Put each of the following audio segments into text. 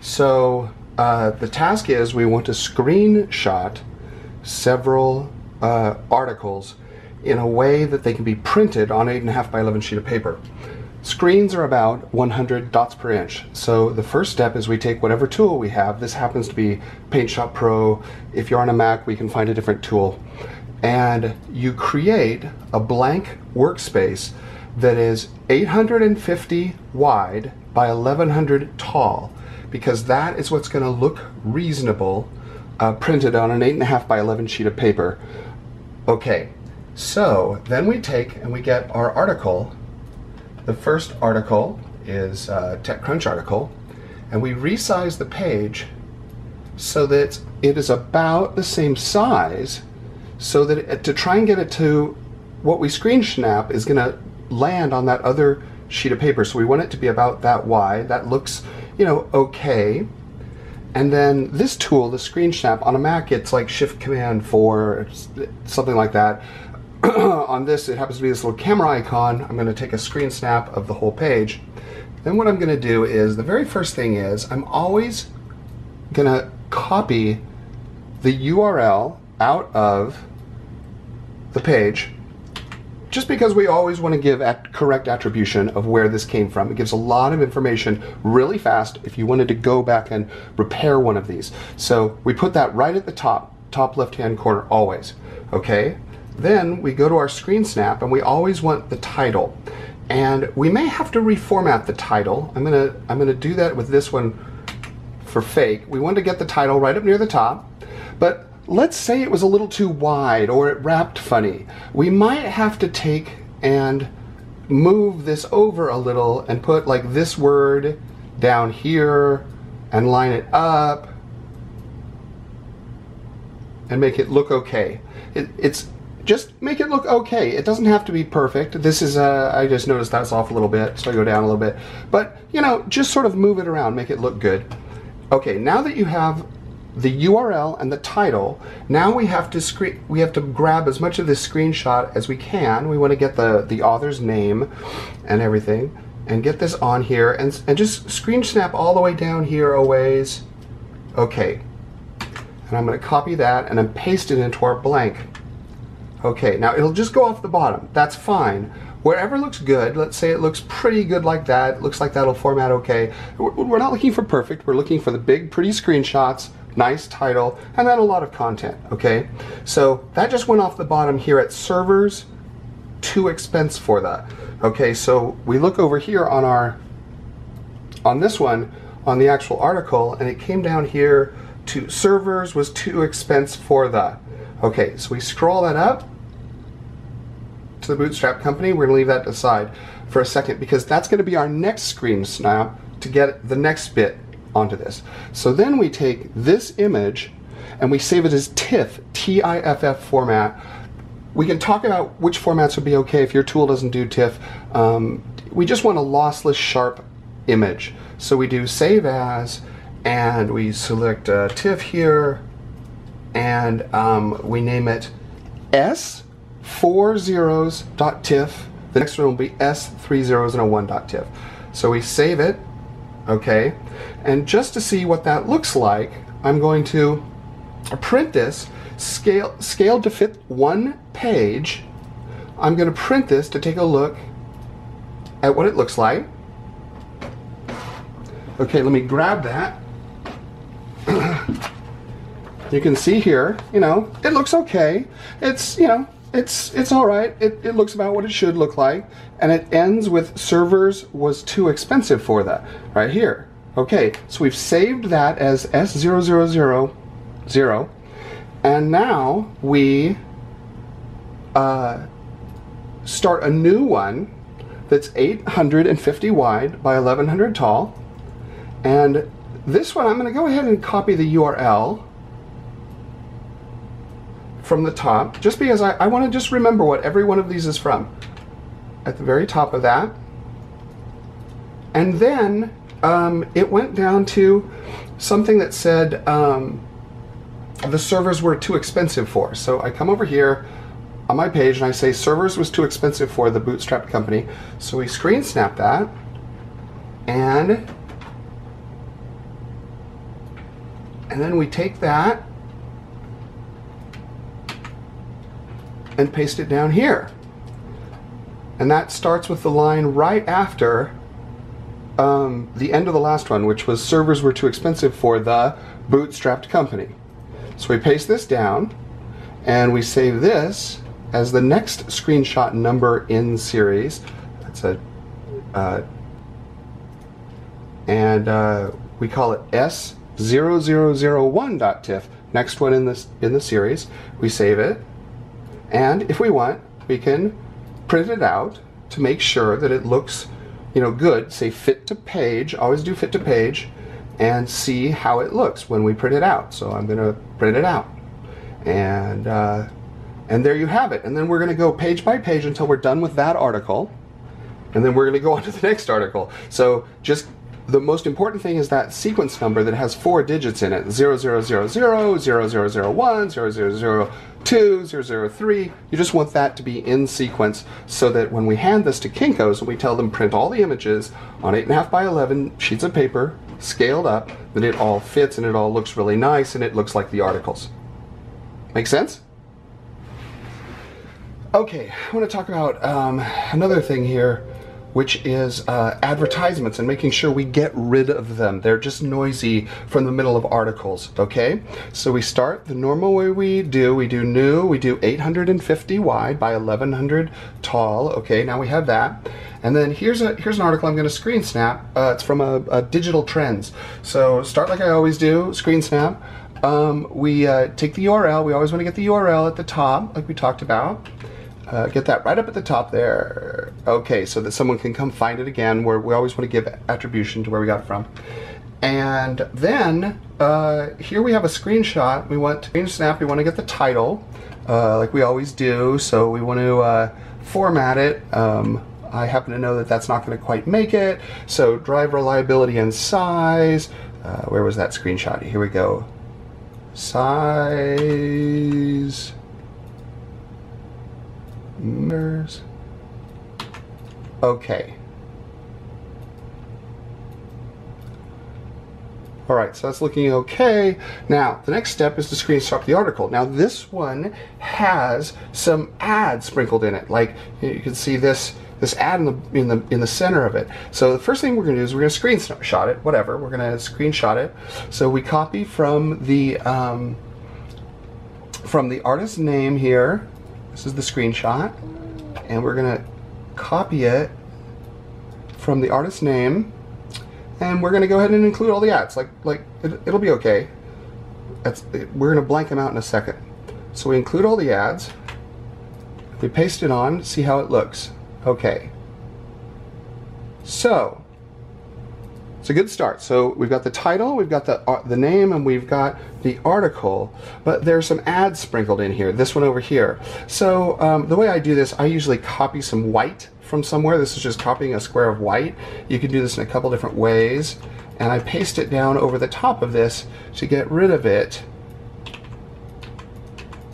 So the task is we want to screenshot several articles in a way that they can be printed on 8.5 by 11 sheet of paper. Screens are about 100 dots per inch. So the first step is we take whatever tool we have. This happens to be PaintShop Pro. If you're on a Mac, we can find a different tool. And you create a blank workspace that is 850 wide by 1100 tall, because that is what's going to look reasonable printed on an 8.5 by 11 sheet of paper. Okay, so then we take and we get our article. The first article is a TechCrunch article, and we resize the page so that it is about the same size, so that to try and get it to what we screenshot is going to land on that other sheet of paper. So we want it to be about that wide. That looks, you know, okay. And then this tool, the screenshot, on a Mac it's like Shift Command 4, something like that. On this, it happens to be this little camera icon. I'm going to take a screen snap of the whole page. Then what I'm going to do is, the very first thing is, I'm always going to copy the URL out of the page, just because we always want to give correct attribution of where this came from. It gives a lot of information really fast if you wanted to go back and repair one of these. So we put that right at the top left-hand corner always. Okay? Then we go to our screen snap and we always want the title. And we may have to reformat the title. I'm gonna do that with this one for fake. We want to get the title right up near the top, but let's say it was a little too wide or it wrapped funny. We might have to take and move this over a little and put like this word down here and line it up and make it look okay. It's just make it look okay. It doesn't have to be perfect. This is I just noticed that's off a little bit, so I go down a little bit. But you know, just sort of move it around, make it look good. Okay, now that you have the URL and the title, now we have to grab as much of this screenshot as we can. We want to get the author's name and everything and get this on here and just screen snap all the way down here a ways. Okay, and I'm going to copy that and then paste it into our blank. Okay, now it'll just go off the bottom. That's fine. Wherever looks good, let's say it looks pretty good like that. It looks like that'll format okay. We're not looking for perfect. We're looking for the big, pretty screenshots, nice title, and then a lot of content, okay? So that just went off the bottom here at servers, too expense for that. Okay, so we look over here on this one, on the actual article, and it came down here to servers was too expense for that. Okay, so we scroll that up to the Bootstrap company. We're gonna leave that aside for a second because that's gonna be our next screen snap to get the next bit onto this. So then we take this image and we save it as TIFF, T-I-F-F format. We can talk about which formats would be okay if your tool doesn't do TIFF. We just want a lossless sharp image. So we do save as, and we select TIFF here, and we name it S40s.tiff. The next one will be S30s1.tiff. So we save it, okay, and just to see what that looks like, I'm going to print this, scale to fit one page. I'm going to print this to take a look at what it looks like. Okay, let me grab that. You can see here, you know, it looks okay. It's, you know, it's all right. It looks about what it should look like. And it ends with servers was too expensive for that right here. Okay, so we've saved that as S0000. And now we start a new one that's 850 wide by 1100 tall. And this one, I'm going to go ahead and copy the URL from the top, just because I want to just remember what every one of these is from. At the very top of that. And then it went down to something that said the servers were too expensive for. So I come over here on my page and I say servers was too expensive for the Bootstrap company. So we screen snap that and And then we take that and paste it down here. And that starts with the line right after the end of the last one, which was servers were too expensive for the bootstrapped company. So we paste this down and we save this as the next screenshot number in series. That's a we call it S0001.tiff, next one in this in the series. We save it, and if we want, we can print it out to make sure that it looks, you know, good. Say fit to page, always do fit to page, and see how it looks when we print it out. So I'm gonna print it out, and there you have it. And then we're gonna go page by page until we're done with that article, and then we're gonna go on to the next article. So just the most important thing is that sequence number that has 4 digits in it, 0000, 0001, 0002, 003. You just want that to be in sequence so that when we hand this to Kinko's and we tell them print all the images on 8.5 by 11 sheets of paper, scaled up, that it all fits and it all looks really nice and it looks like the articles. Make sense? Okay, I want to talk about another thing here, which is advertisements and making sure we get rid of them. They're just noisy from the middle of articles, okay? So we start the normal way we do new, we do 850 wide by 1100 tall, okay, now we have that. And then here's an article I'm gonna screen snap. It's from a Digital Trends. So start like I always do, screen snap. We take the URL, we always wanna get the URL at the top, like we talked about. Get that right up at the top there, okay, so that someone can come find it again, where we always want to give attribution to where we got it from. And then here we have a screenshot. We want to snap, we want to get the title like we always do, so we want to format it. I happen to know that that's not going to quite make it, so drive reliability and size. Where was that screenshot? Here we go. Size. Okay. All right, so that's looking okay. Now, the next step is to screenshot the article. Now, this one has some ads sprinkled in it. Like you can see this ad in the center of it. So the first thing we're going to do is we're going to screenshot it. Whatever, we're going to screenshot it. So we copy from the artist's name here. This is the screenshot, and we're gonna copy it from the artist's name, and we're gonna go ahead and include all the ads. It'll be okay. We're gonna blank them out in a second. So we include all the ads. We paste it on, see how it looks. Okay. So it's a good start. So we've got the title, we've got the name, and we've got the article, but there's some ads sprinkled in here, this one over here. So the way I do this, I usually copy some white from somewhere. This is just copying a square of white. You can do this in a couple different ways, and I paste it down over the top of this to get rid of it.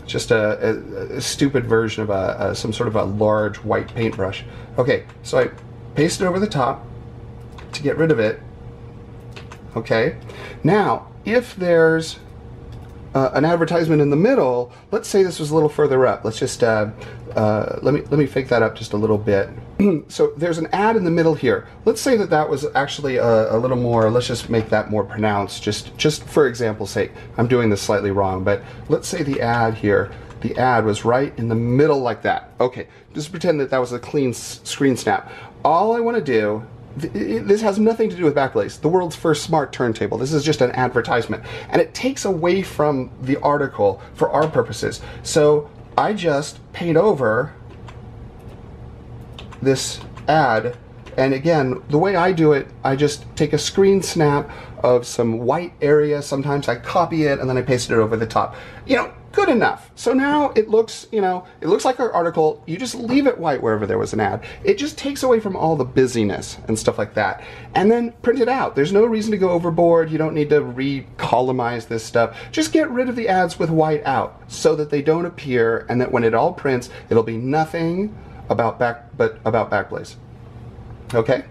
Just a stupid version of some sort of a large white paintbrush. Okay, so I paste it over the top to get rid of it. Okay, now if there's an advertisement in the middle, let's say this was a little further up. Let's just let me fake that up just a little bit. So there's an ad in the middle here. Let's say that that was actually a little more. Let's just make that more pronounced. Just for example's sake. I'm doing this slightly wrong, but let's say the ad here. The ad was right in the middle like that. Okay, just pretend that that was a clean screen snap. All I want to do. This has nothing to do with Backblaze, the world's first smart turntable. This is just an advertisement, and it takes away from the article for our purposes. So I just paint over this ad, and again, the way I do it, I just take a screen snap of some white area. Sometimes I copy it and then I paste it over the top. You know, good enough. So now it looks, you know, it looks like our article. You just leave it white wherever there was an ad. It just takes away from all the busyness and stuff like that. And then print it out. There's no reason to go overboard. You don't need to re-columnize this stuff. Just get rid of the ads with white out so that they don't appear, and that when it all prints, it'll be nothing about Backblaze. Okay?